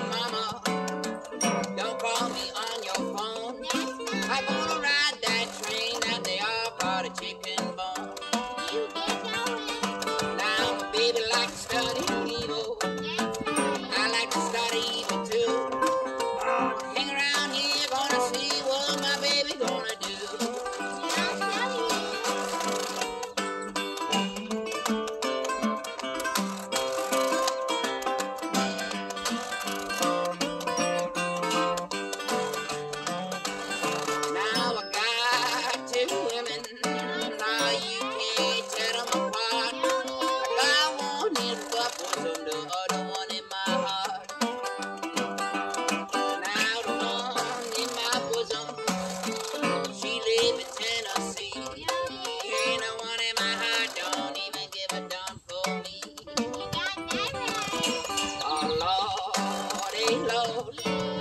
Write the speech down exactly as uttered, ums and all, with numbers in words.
Hey mama, don't call me on your phone. I wanna ride that train that they all call a chicken bone. You get going. Now my baby like to study evil. I like to study evil too. Hang around here, gonna see what my baby gonna do. Lord,